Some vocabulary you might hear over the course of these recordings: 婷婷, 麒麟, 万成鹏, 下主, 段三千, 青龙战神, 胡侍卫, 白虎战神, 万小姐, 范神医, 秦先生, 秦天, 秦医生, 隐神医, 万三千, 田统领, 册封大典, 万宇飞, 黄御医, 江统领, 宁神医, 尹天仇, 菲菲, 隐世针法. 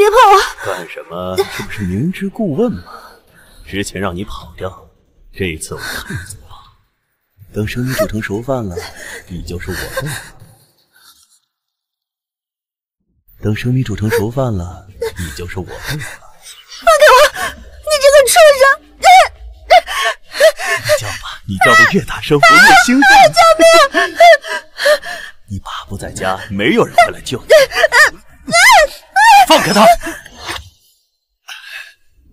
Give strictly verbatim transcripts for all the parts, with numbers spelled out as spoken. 别碰我！干什么？这不是明知故问吗？之前让你跑掉，这一次我看你怎么跑。等生米煮成熟饭了，你就是我的了。等生米煮成熟饭了，你就是我的了。放开我！你这个畜生！你叫吧，你叫的越大声，我越兴奋。救命！你爸不在家，没有人会来救你。 放开他！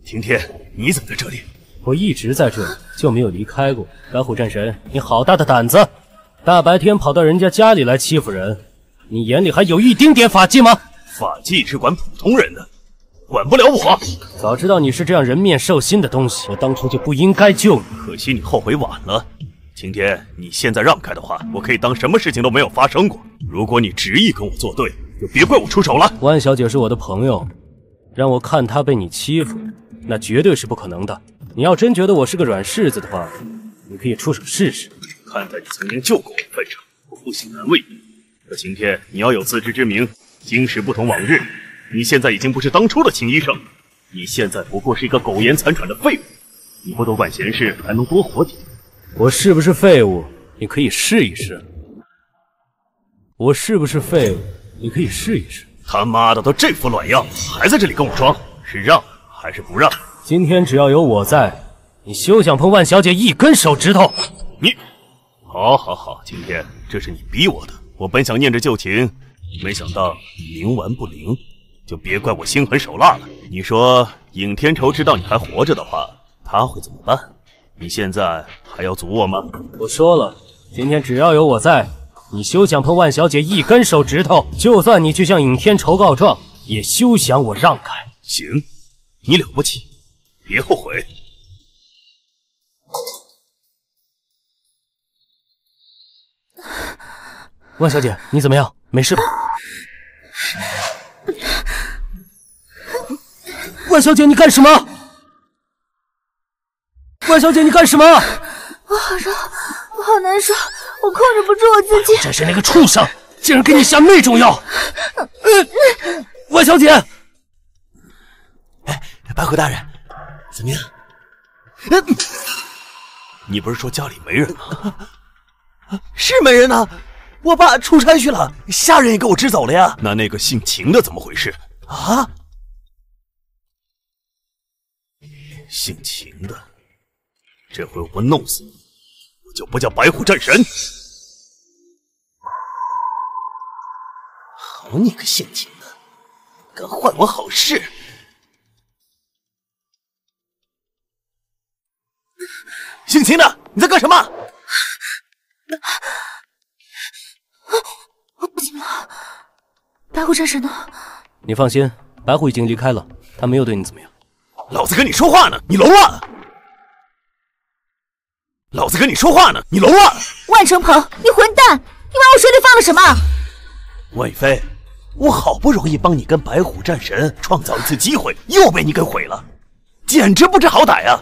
婷婷，你怎么在这里？我一直在这里，就没有离开过。白虎战神，你好大的胆子！大白天跑到人家家里来欺负人，你眼里还有一丁点法纪吗？法纪只管普通人的，管不了我。早知道你是这样人面兽心的东西，我当初就不应该救你。可惜你后悔晚了。婷婷，你现在让开的话，我可以当什么事情都没有发生过。如果你执意跟我作对， 就别怪我出手了。万小姐是我的朋友，让我看她被你欺负，那绝对是不可能的。你要真觉得我是个软柿子的话，你可以出手试试。看在你曾经救过我的份上，我不惜难为你。可今天你要有自知之明，今时不同往日。你现在已经不是当初的秦医生，你现在不过是一个苟延残喘的废物。你不多管闲事，还能多活几天。我是不是废物？你可以试一试。我是不是废物？ 你可以试一试。他妈的，都这副卵样，还在这里跟我装，是让还是不让？今天只要有我在，你休想碰万小姐一根手指头。你，好，好，好，今天这是你逼我的。我本想念着旧情，没想到你冥顽不灵，就别怪我心狠手辣了。你说尹天仇知道你还活着的话，他会怎么办？你现在还要阻我吗？我说了，今天只要有我在。 你休想碰万小姐一根手指头！就算你去向尹天仇告状，也休想我让开！行，你了不起，别后悔。万小姐，你怎么样？没事吧？万小姐，你干什么？万小姐，你干什么？我好热，我好难受。 我控制不住我自己！真是那个畜生，竟然给你下那种药！呃、万小姐，哎，白虎大人，怎么样？呃、你不是说家里没人吗？是没人呢、啊，我爸出差去了，下人也给我支走了呀。那那个姓秦的怎么回事啊？姓秦的，这回我不弄死你！ 就不叫白虎战神！好你个姓秦的，敢坏我好事！姓秦的，你在干什么？我不行了，白虎战神呢？你放心，白虎已经离开了，他没有对你怎么样。老子跟你说话呢，你聋了？ 老子跟你说话呢，你聋了！万成鹏，你混蛋！你往我水里放了什么？万宇飞，我好不容易帮你跟白虎战神创造一次机会，又被你给毁了，简直不知好歹啊！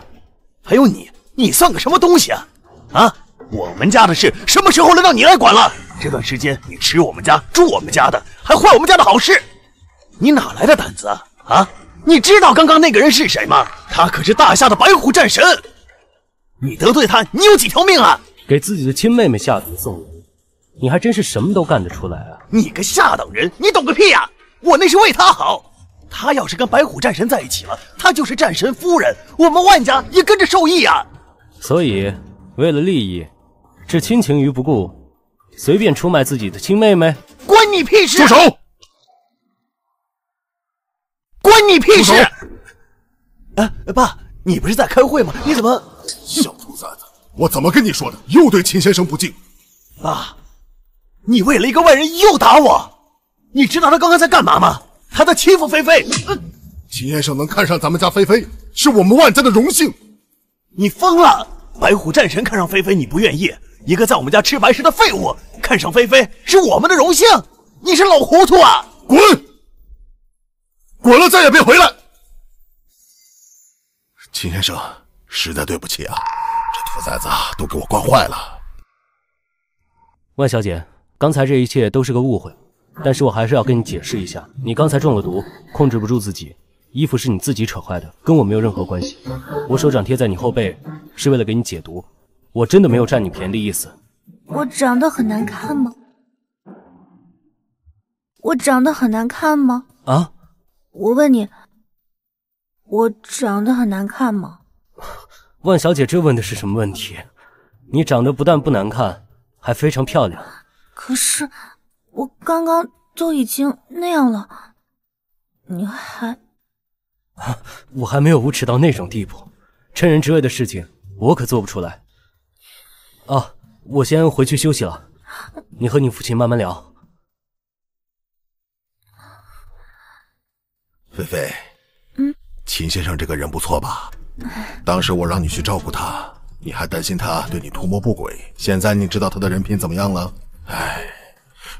还有你，你算个什么东西啊？啊，我们家的事什么时候轮到你来管了？这段时间你吃我们家，住我们家的，还坏我们家的好事，你哪来的胆子啊？啊，你知道刚刚那个人是谁吗？他可是大夏的白虎战神。 你得罪他，你有几条命啊？给自己的亲妹妹下毒送人，你还真是什么都干得出来啊！你个下等人，你懂个屁啊！我那是为他好，他要是跟白虎战神在一起了，他就是战神夫人，我们万家也跟着受益啊！所以，为了利益，置亲情于不顾，随便出卖自己的亲妹妹，关你屁事！住手！关你屁事！哎，爸，你不是在开会吗？你怎么？ 小兔崽子，我怎么跟你说的？又对秦先生不敬。爸，你为了一个外人又打我，你知道他刚刚在干嘛吗？他在欺负菲菲。呃、秦先生能看上咱们家菲菲，是我们万家的荣幸。你疯了！白虎战神看上菲菲，你不愿意；一个在我们家吃白食的废物看上菲菲，是我们的荣幸。你是老糊涂啊！滚！滚了，再也别回来。秦先生。 实在对不起啊，这兔崽子啊都给我惯坏了。万小姐，刚才这一切都是个误会，但是我还是要跟你解释一下，你刚才中了毒，控制不住自己，衣服是你自己扯坏的，跟我没有任何关系。我手掌贴在你后背，是为了给你解毒，我真的没有占你便宜的意思。我长得很难看吗？我长得很难看吗？啊？我问你，我长得很难看吗？万小姐，这问的是什么问题？你长得不但不难看，还非常漂亮。可是我刚刚都已经那样了，你还……啊，我还没有无耻到那种地步，趁人之危的事情我可做不出来。啊，我先回去休息了，你和你父亲慢慢聊。菲菲，嗯，秦先生这个人不错吧？当时我让你去照顾他，你还担心他对你图谋不轨。现在你知道他的人品怎么样了？哎，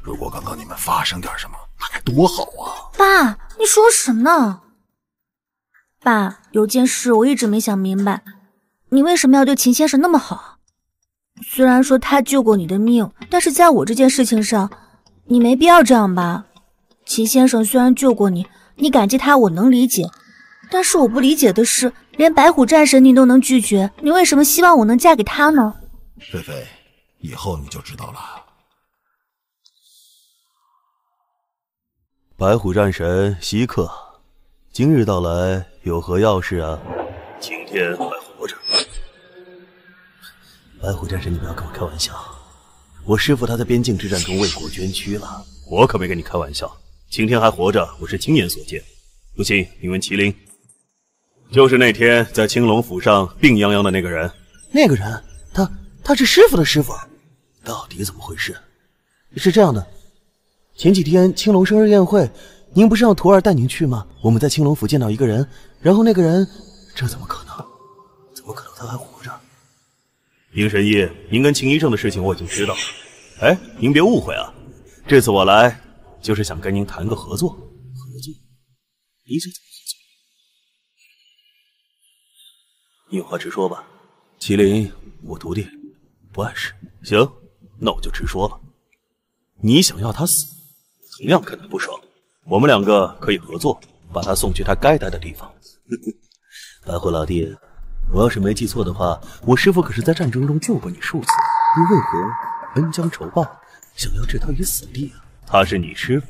如果刚刚你们发生点什么，那该多好啊！爸，你说什么呢？爸，有件事我一直没想明白，你为什么要对秦先生那么好？虽然说他救过你的命，但是在我这件事情上，你没必要这样吧？秦先生虽然救过你，你感激他我能理解，但是我不理解的是，连白虎战神你都能拒绝，你为什么希望我能嫁给他呢？菲菲，以后你就知道了。白虎战神稀客，今日到来有何要事啊？今天还活着。白虎战神，你不要跟我开玩笑，我师父他在边境之战中为国捐躯了，我可没跟你开玩笑。今天还活着，我是亲眼所见。不信，你问麒麟。就是那天在青龙府上病殃殃的那个人。那个人，他他是师傅的师傅，到底怎么回事？是这样的，前几天青龙生日宴会，您不是让徒儿带您去吗？我们在青龙府见到一个人，然后那个人，这怎么可能？怎么可能他还活着？宁神医，您跟秦医生的事情我已经知道了。哎，您别误会啊，这次我来就是想跟您谈个合作。合作？您想怎么合作？你有话直说吧。麒麟，我徒弟不碍事。行，那我就直说了。你想要他死，同样看他不爽。我们两个可以合作，把他送去他该待的地方。白虎老弟，我要是没记错的话，我师父可是在战争中救过你数次，你为何恩将仇报，想要置他于死地啊？他是你师父，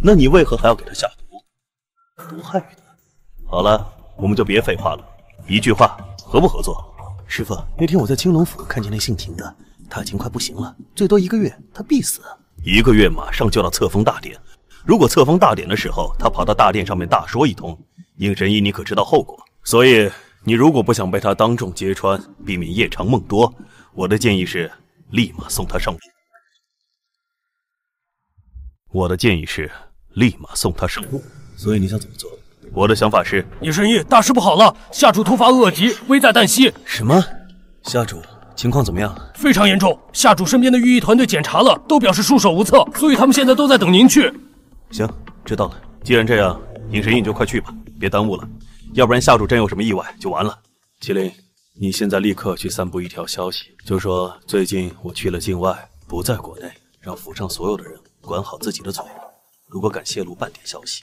那你为何还要给他下毒，毒害于他？好了，我们就别废话了，一句话，合不合作？师父，那天我在青龙府看见那姓秦的，他已经快不行了，最多一个月他必死。一个月马上就到册封大典，如果册封大典的时候他跑到大殿上面大说一通，应神医你可知道后果。所以你如果不想被他当众揭穿，避免夜长梦多，我的建议是立马送他上路。我的建议是立马送他上路。所以你想怎么做？我的想法是，宁神医，大事不好了，下主突发恶疾，危在旦夕。什么？下主情况怎么样？非常严重，下主身边的御医团队检查了，都表示束手无策，所以他们现在都在等您去。行，知道了。既然这样，宁神医你就快去吧，别耽误了，要不然下主真有什么意外就完了。麒麟，你现在立刻去散布一条消息，就说最近我去了境外，不在国内，让府上所有的人管好自己的嘴，如果敢泄露半点消息，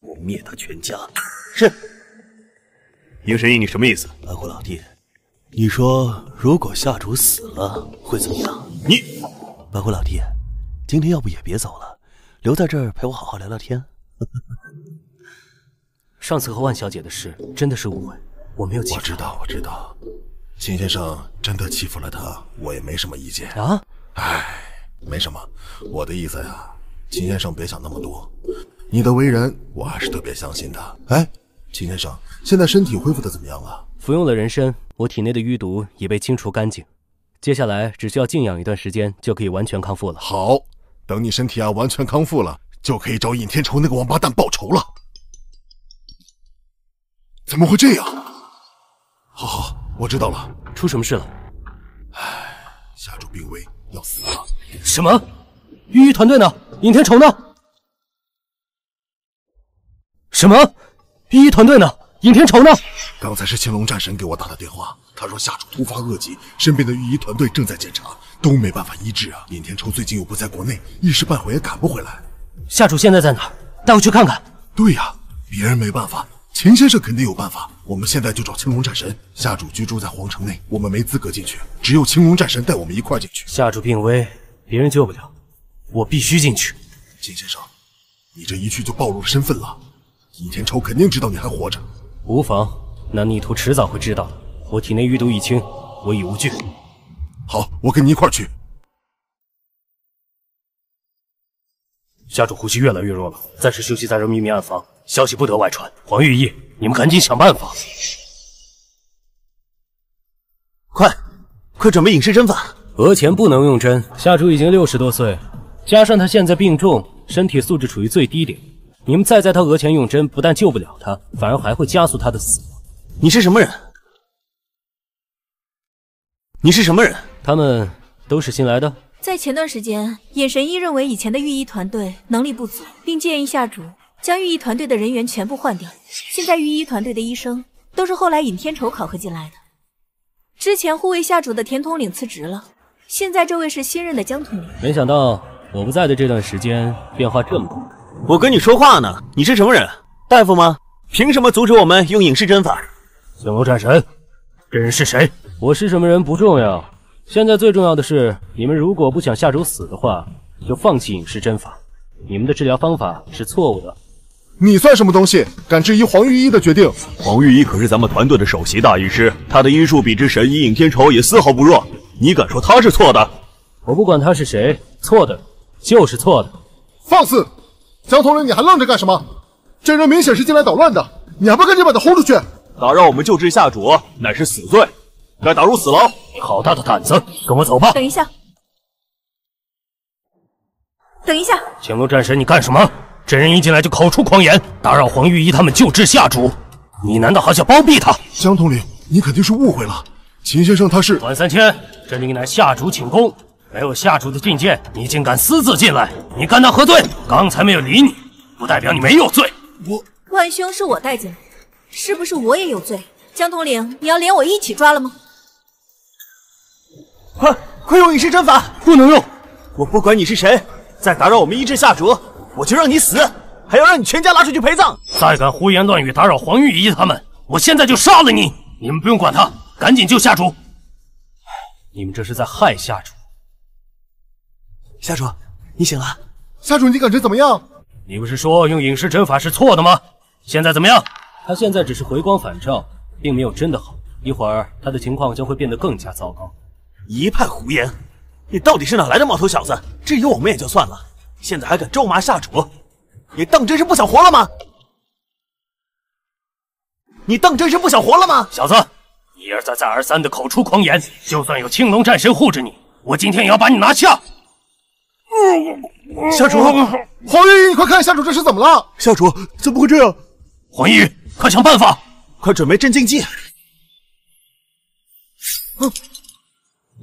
我灭他全家。是。宁神医，你什么意思？白虎老弟，你说如果下主死了会怎么样？你，白虎老弟，今天要不也别走了，留在这儿陪我好好聊聊天。上次和万小姐的事真的是误会，我没有欺负。我知道，我知道，秦先生真的欺负了他，我也没什么意见啊。哎。没什么，我的意思呀，秦先生别想那么多，你的为人我还是特别相信的。哎，秦先生现在身体恢复的怎么样了？服用了人参，我体内的淤毒已被清除干净，接下来只需要静养一段时间就可以完全康复了。好，等你身体啊完全康复了，就可以找尹天仇那个王八蛋报仇了。怎么会这样？好好，我知道了。出什么事了？唉，下主病危要死了。什么？御医团队呢？尹天仇呢？什么？御医团队呢？尹天仇呢？刚才是青龙战神给我打的电话，他说下主突发恶疾，身边的御医团队正在检查，都没办法医治啊！尹天仇最近又不在国内，一时半会也赶不回来。下属现在在哪儿？带我去看看。对呀、啊，别人没办法，秦先生肯定有办法。我们现在就找青龙战神。下属居住在皇城内，我们没资格进去，只有青龙战神带我们一块进去。下属病危，别人救不了，我必须进去。秦先生，你这一去就暴露了身份了。尹天仇肯定知道你还活着。无妨，那逆徒迟早会知道的。我体内玉毒已清，我已无惧。 好，我跟你一块去。家主呼吸越来越弱了，暂时休息在人秘密暗房，消息不得外传。黄御医，你们赶紧想办法！快，快准备隐世针法。额前不能用针，下主已经六十多岁，加上他现在病重，身体素质处于最低点。你们再在他额前用针，不但救不了他，反而还会加速他的死亡。你是什么人？你是什么人？ 他们都是新来的。在前段时间，眼神医认为以前的御医团队能力不足，并建议下主将御医团队的人员全部换掉。现在御医团队的医生都是后来尹天仇考核进来的。之前护卫下主的田统领辞职了，现在这位是新任的江统领。没想到我不在的这段时间变化这么大。我跟你说话呢，你是什么人？大夫吗？凭什么阻止我们用隐世针法？青龙战神，这人是谁？我是什么人不重要。 现在最重要的是，你们如果不想下主死的话，就放弃隐世针法。你们的治疗方法是错误的。你算什么东西，敢质疑黄御医的决定？黄御医可是咱们团队的首席大医师，他的医术比之神医尹天仇也丝毫不弱。你敢说他是错的？我不管他是谁，错的就是错的。放肆！江统领，你还愣着干什么？这人明显是进来捣乱的，你还不赶紧把他轰出去！打扰我们救治下主，乃是死罪。 该打入死牢！好大的胆子，跟我走吧！等一下，等一下！青龙战神，你干什么？这人一进来就口出狂言，打扰黄御医他们救治下主，你难道还想包庇他？江统领，你肯定是误会了。秦先生他是……段三千，这里乃下主寝宫，没有下主的觐见，你竟敢私自进来，你甘当何罪？刚才没有理你，不代表你没有罪。我万兄是我带进来，是不是我也有罪？江统领，你要连我一起抓了吗？ 快快用隐世针法！不能用！我不管你是谁，再打扰我们医治下主，我就让你死，还要让你全家拉出去陪葬！再敢胡言乱语打扰黄御医他们，我现在就杀了你！你们不用管他，赶紧救下主！你们这是在害下主！下主，你醒了？下主，你感觉怎么样？你不是说用隐世针法是错的吗？现在怎么样？他现在只是回光返照，并没有真的好。一会儿他的情况将会变得更加糟糕。 一派胡言！你到底是哪来的毛头小子？质疑我们也就算了，现在还敢咒骂下主，你当真是不想活了吗？你当真是不想活了吗？小子，一而再再而三的口出狂言，就算有青龙战神护着你，我今天也要把你拿下！下主，黄御医，你快看下主这是怎么了？下主怎么会这样？黄御医，快想办法！快准备镇静剂！嗯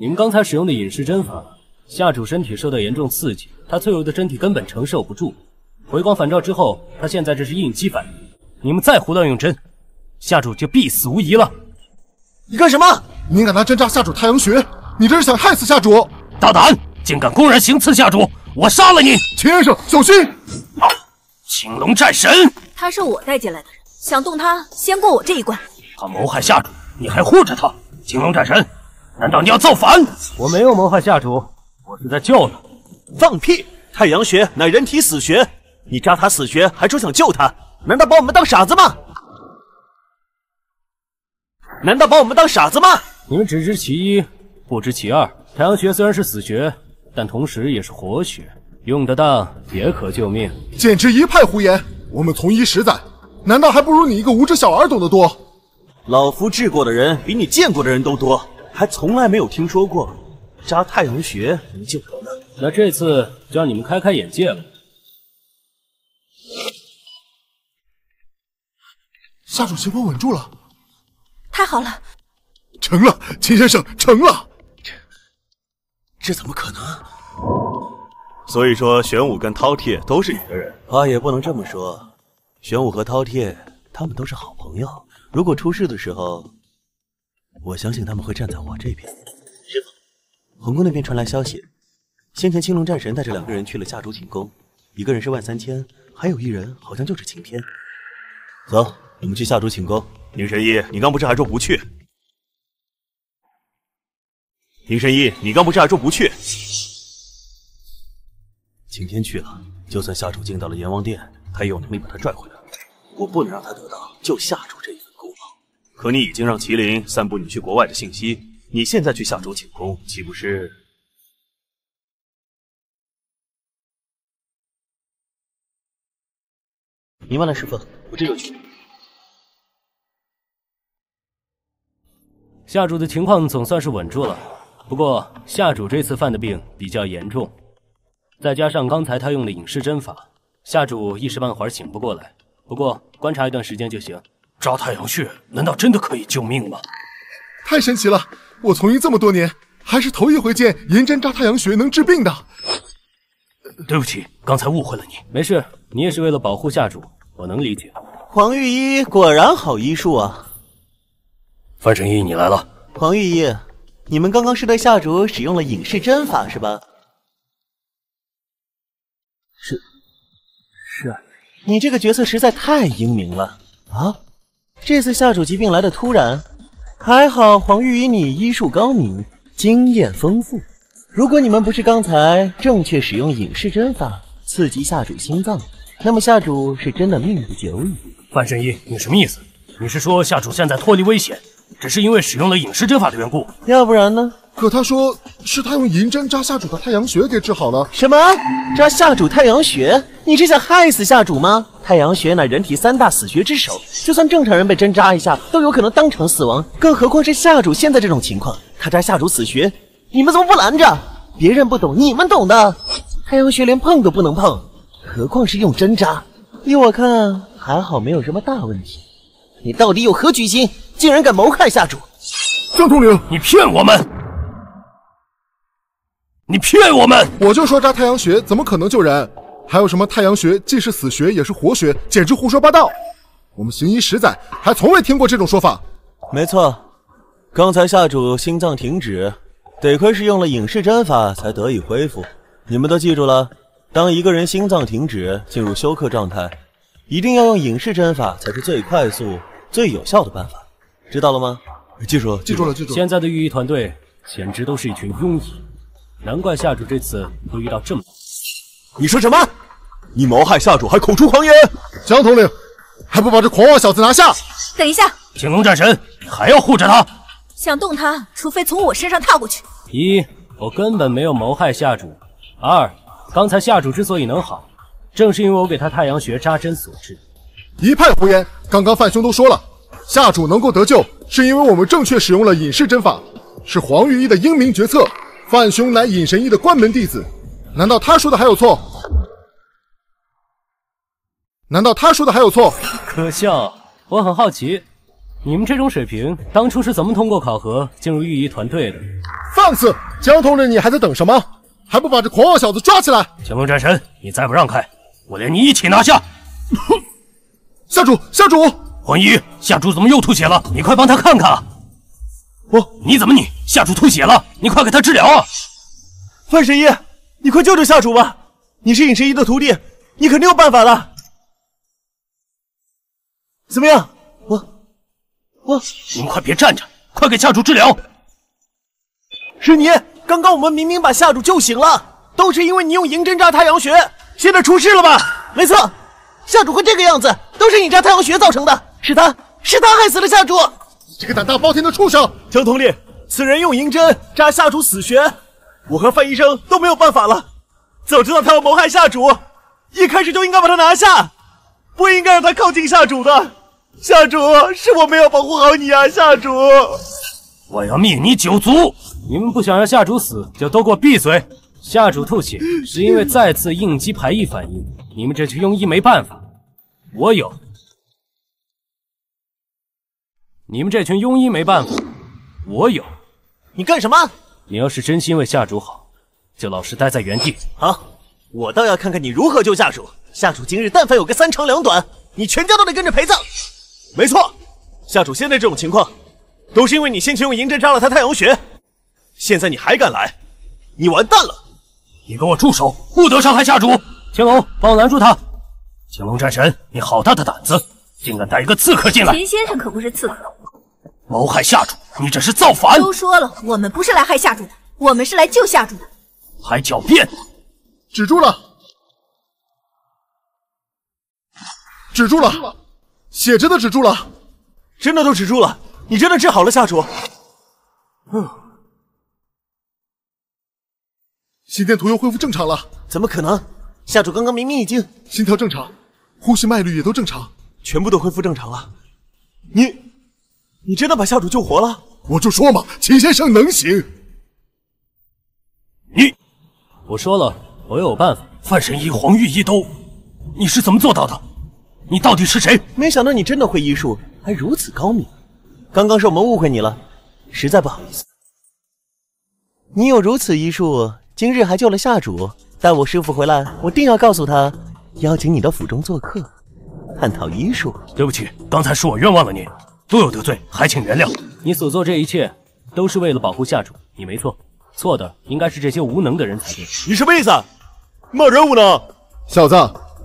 你们刚才使用的隐世针法，下主身体受到严重刺激，他脆弱的身体根本承受不住。回光返照之后，他现在这是应激反应。你们再胡乱用针，下主就必死无疑了。你干什么？你敢拿针扎下主太阳穴？你这是想害死下主！大胆，竟敢公然行刺下主！我杀了你！秦先生，小心！啊！青龙战神，他是我带进来的人，想动他，先过我这一关。他谋害下主，你还护着他，青龙战神。 难道你要造反？我没有谋害下主，我是在救他。放屁！太阳穴乃人体死穴，你扎他死穴，还说想救他，难道把我们当傻子吗？难道把我们当傻子吗？你们只知其一，不知其二。太阳穴虽然是死穴，但同时也是活血，用得当也可救命。简直一派胡言！我们从医十载，难道还不如你一个无知小儿懂得多？老夫治过的人比你见过的人都多。 还从来没有听说过扎太阳穴能救人呢。那这次就让你们开开眼界了。下属情况稳住了，太好了，成了，秦先生成了。这这怎么可能？所以说，玄武跟饕餮都是你的人。话也不能这么说，玄武和饕餮他们都是好朋友。如果出事的时候。 我相信他们会站在我这边。师傅，皇宫那边传来消息，先前青龙战神带着两个人去了下竹寝宫，一个人是万三千，还有一人好像就是秦天。走，我们去下竹寝宫。宁神医，你刚不是还说不去？宁神医，你刚不是还说不去？秦天去了，就算下竹进到了阎王殿，他也有能力把他拽回来。我不能让他得到救下竹这一份功劳。可你已经让麒麟散布你去国外的信息，你现在去下竹寝宫，岂不是？ 你慢了，师傅，我这就去。下主的情况总算是稳住了，不过下主这次犯的病比较严重，再加上刚才他用了隐世针法，下主一时半会儿醒不过来。不过观察一段时间就行。抓太阳穴难道真的可以救命吗？太神奇了！我从医这么多年，还是头一回见银针扎太阳穴能治病的。对不起，刚才误会了你。没事，你也是为了保护下主。 我能理解，黄御医果然好医术啊！范神医，你来了。黄御医，你们刚刚是对下主使用了隐世针法是吧？是，是。你这个角色实在太英明了啊！这次下主疾病来得突然，还好黄御医你医术高明，经验丰富。如果你们不是刚才正确使用隐世针法刺激下主心脏， 那么下主是真的命不久矣。范神医，你什么意思？你是说下主现在脱离危险，只是因为使用了隐世针法的缘故？要不然呢？可他说是他用银针扎下主的太阳穴给治好了。什么？扎下主太阳穴？你是想害死下主吗？太阳穴乃人体三大死穴之首，就算正常人被针扎一下都有可能当场死亡，更何况是下主现在这种情况。他扎下主死穴，你们怎么不拦着？别人不懂，你们懂的。太阳穴连碰都不能碰， 何况是用针扎，依我看还好没有什么大问题。你到底有何居心，竟然敢谋害下主？江统领，你骗我们！你骗我们！我就说扎太阳穴怎么可能救人？还有什么太阳穴既是死穴也是活穴，简直胡说八道！我们行医十载，还从未听过这种说法。没错，刚才下主心脏停止，得亏是用了隐世针法才得以恢复。你们都记住了。 当一个人心脏停止，进入休克状态，一定要用隐世针法才是最快速、最有效的办法，知道了吗？记住了，记住了，记住了。现在的御医团队简直都是一群庸医，难怪下主这次会遇到这么……你说什么？你谋害下主，还口出狂言！江统领，还不把这狂妄小子拿下！等一下，青龙战神，你还要护着他？想动他，除非从我身上踏过去。一，我根本没有谋害下主；二， 刚才下主之所以能好，正是因为我给他太阳穴扎针所致。一派胡言！刚刚范兄都说了，下主能够得救，是因为我们正确使用了隐世针法，是黄御医的英明决策。范兄乃隐神医的关门弟子，难道他说的还有错？难道他说的还有错？可笑！我很好奇，你们这种水平，当初是怎么通过考核进入御医团队的？放肆！江统领，你还在等什么？ 还不把这狂妄小子抓起来！乾隆战神，你再不让开，我连你一起拿下！哼！下主，下主，黄衣，下主怎么又吐血了？你快帮他看看！我，你怎么你下主吐血了？你快给他治疗啊！范神医，你快救救下主吧！你是隐神医的徒弟，你肯定有办法的。怎么样？我，我，你们快别站着，快给下主治疗！是你。 刚刚我们明明把下主救醒了，都是因为你用银针扎太阳穴，现在出事了吧？没错，下主会这个样子，都是你扎太阳穴造成的，是他是他害死了下主。这个胆大包天的畜生！江统领，此人用银针扎下主死穴，我和范医生都没有办法了。早知道他要谋害下主，一开始就应该把他拿下，不应该让他靠近下主的。下主，是我没有保护好你啊，下主！我要灭你九族！ 你们不想让下主死，就都给我闭嘴！下主吐血是因为再次应激排异反应，你们这群庸医没办法。我有，你们这群庸医没办法。我有，你干什么？你要是真心为下主好，就老实待在原地。好，我倒要看看你如何救下主。下主今日但凡有个三长两短，你全家都得跟着陪葬。没错，下主现在这种情况，都是因为你先前用银针扎了他太阳穴。 现在你还敢来？你完蛋了！你给我住手，不得伤害下主！青龙，帮我拦住他！青龙战神，你好大的胆子，竟敢带一个刺客进来！秦先生可不是刺客，谋害下主，你这是造反！都说了，我们不是来害下主的，我们是来救下主的。还狡辩！止住了！止住了！血真的止住了，真的都止住了！你真的治好了下主？嗯。 心电图又恢复正常了？怎么可能？下主刚刚明明已经心跳正常，呼吸脉率也都正常，全部都恢复正常了。你，你真的把下主救活了？我就说嘛，秦先生能行。你，我说了，我有办法。范神医、黄玉医都，你是怎么做到的？你到底是谁？没想到你真的会医术，还如此高明。刚刚是我们误会你了，实在不好意思。你有如此医术。 今日还救了下主，待我师傅回来，我定要告诉他，邀请你到府中做客，探讨医术。对不起，刚才是我冤枉了您，多有得罪，还请原谅。你所做这一切都是为了保护下主，你没错，错的应该是这些无能的人才对。你什么意思？骂人无能？小子，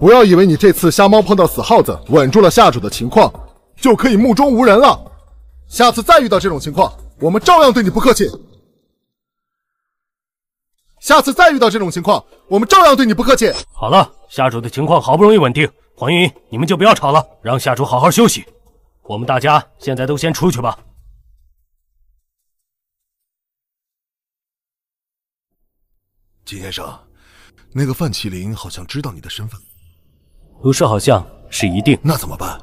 不要以为你这次瞎猫碰到死耗子，稳住了下主的情况，就可以目中无人了。下次再遇到这种情况，我们照样对你不客气。 下次再遇到这种情况，我们照样对你不客气。好了，下主的情况好不容易稳定，黄云，你们就不要吵了，让下主好好休息。我们大家现在都先出去吧。秦先生，那个范麒麟好像知道你的身份，不是好像是一定。那怎么办？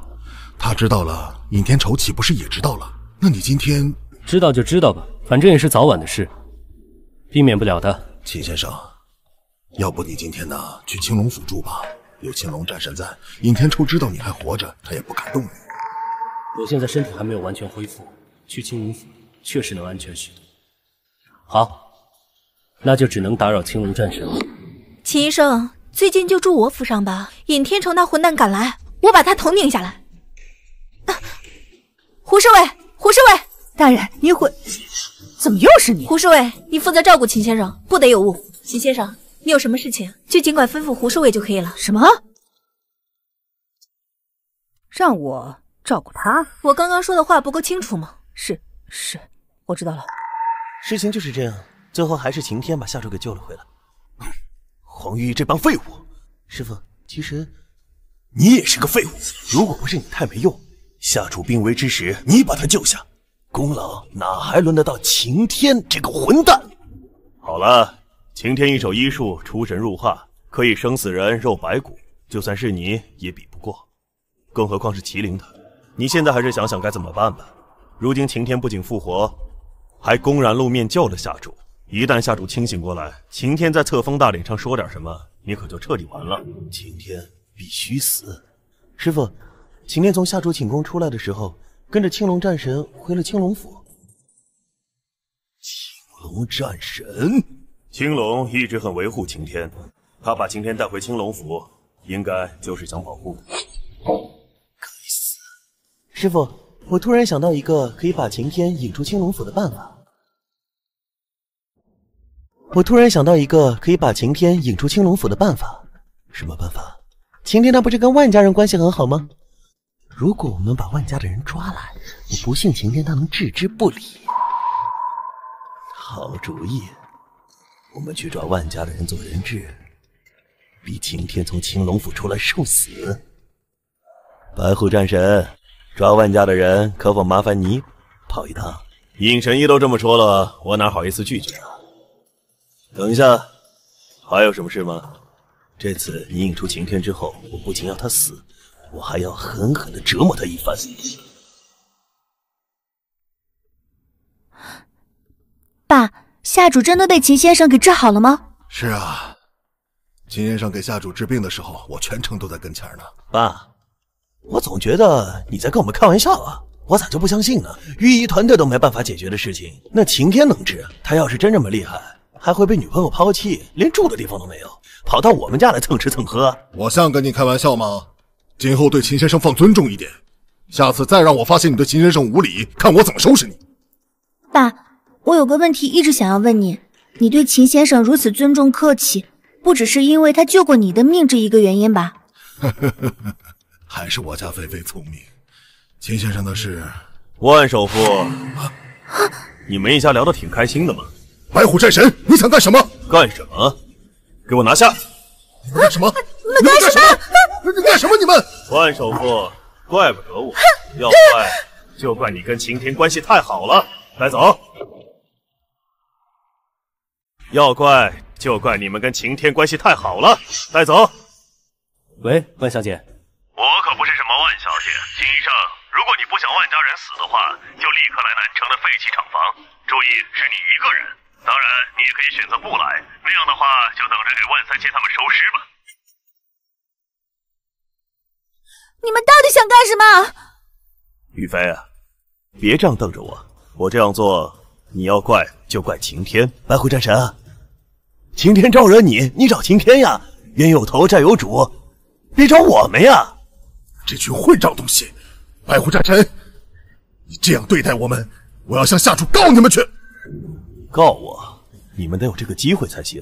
他知道了，尹天仇岂不是也知道了？那你今天知道就知道吧，反正也是早晚的事，避免不了的。 秦先生，要不你今天呢去青龙府住吧？有青龙战神在，尹天仇知道你还活着，他也不敢动你。我现在身体还没有完全恢复，去青龙府确实能安全许多。好，那就只能打扰青龙战神了。秦医生，最近就住我府上吧。尹天仇那混蛋敢来，我把他头拧下来。啊、胡侍卫，胡侍卫，大人，你会。 怎么又是你，胡侍卫？你负责照顾秦先生，不得有误。秦先生，你有什么事情就尽管吩咐胡侍卫就可以了。什么？让我照顾他？我刚刚说的话不够清楚吗？是是，我知道了。事情就是这样，最后还是晴天把下主给救了回来。黄玉这帮废物！师傅，其实你也是个废物。如果不是你太没用，下主病危之时你把他救下。 功劳哪还轮得到晴天这个混蛋？好了，晴天一手医术出神入化，可以生死人肉白骨，就算是你也比不过，更何况是麒麟他。你现在还是想想该怎么办吧。如今晴天不仅复活，还公然露面救了下主。一旦下主清醒过来，晴天在册封大典上说点什么，你可就彻底完了。晴天必须死。师傅，晴天从下主寝宫出来的时候。 跟着青龙战神回了青龙府。青龙战神，青龙一直很维护晴天，他把晴天带回青龙府，应该就是想保护。该死！师傅，我突然想到一个可以把晴天引出青龙府的办法。我突然想到一个可以把晴天引出青龙府的办法。什么办法？晴天他不是跟万家人关系很好吗？ 如果我们把万家的人抓来，我不信晴天他能置之不理。好主意，我们去抓万家的人做人质，逼晴天从青龙府出来受死。白虎战神，抓万家的人可否麻烦你跑一趟？尹神医都这么说了，我哪好意思拒绝啊？等一下，还有什么事吗？这次你引出晴天之后，我不仅要他死。 我还要狠狠的折磨他一番。爸，下主真的被秦先生给治好了吗？是啊，秦先生给下主治病的时候，我全程都在跟前呢。爸，我总觉得你在跟我们开玩笑啊！我咋就不相信呢？御医团队都没办法解决的事情，那晴天能治？他要是真这么厉害，还会被女朋友抛弃，连住的地方都没有，跑到我们家来蹭吃蹭喝？我像跟你开玩笑吗？ 今后对秦先生放尊重一点，下次再让我发现你对秦先生无礼，看我怎么收拾你！爸，我有个问题一直想要问你，你对秦先生如此尊重客气，不只是因为他救过你的命这一个原因吧？还是我家菲菲聪明。秦先生的事，万首富，啊、你们一家聊得挺开心的嘛。白虎战神，你想干什么？干什么？给我拿下！你们干什么？你们干什么？你们干什么？你们！万首富，怪不得我，要怪就怪你跟秦天关系太好了。带走。 要怪就怪你们跟晴天关系太好了，带走。喂，万小姐，我可不是什么万小姐，秦医生，如果你不想万家人死的话，就立刻来南城的废弃厂房。注意，是你一个人，当然你也可以选择不来，那样的话就等着给万三千他们收尸吧。你们到底想干什么？雨飞啊，别这样瞪着我，我这样做你要怪就怪晴天，白虎战神啊。 晴天招惹你，你找晴天呀！冤有头，债有主，别找我们呀！这群混账东西！白虎战神，你这样对待我们，我要向下处告你们去！告我？你们得有这个机会才行。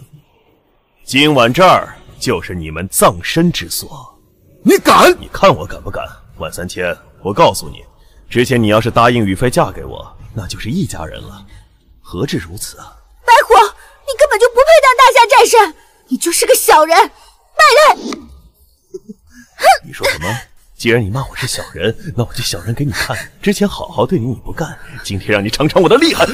今晚这儿就是你们葬身之所。你敢？你看我敢不敢？万三千，我告诉你，之前你要是答应雨飞嫁给我，那就是一家人了。何至如此啊！白虎。 你根本就不配当大夏战神，你就是个小人，败类！你说什么？既然你骂我是小人，那我就小人给你看。之前好好对你，你不干，今天让你尝尝我的厉害！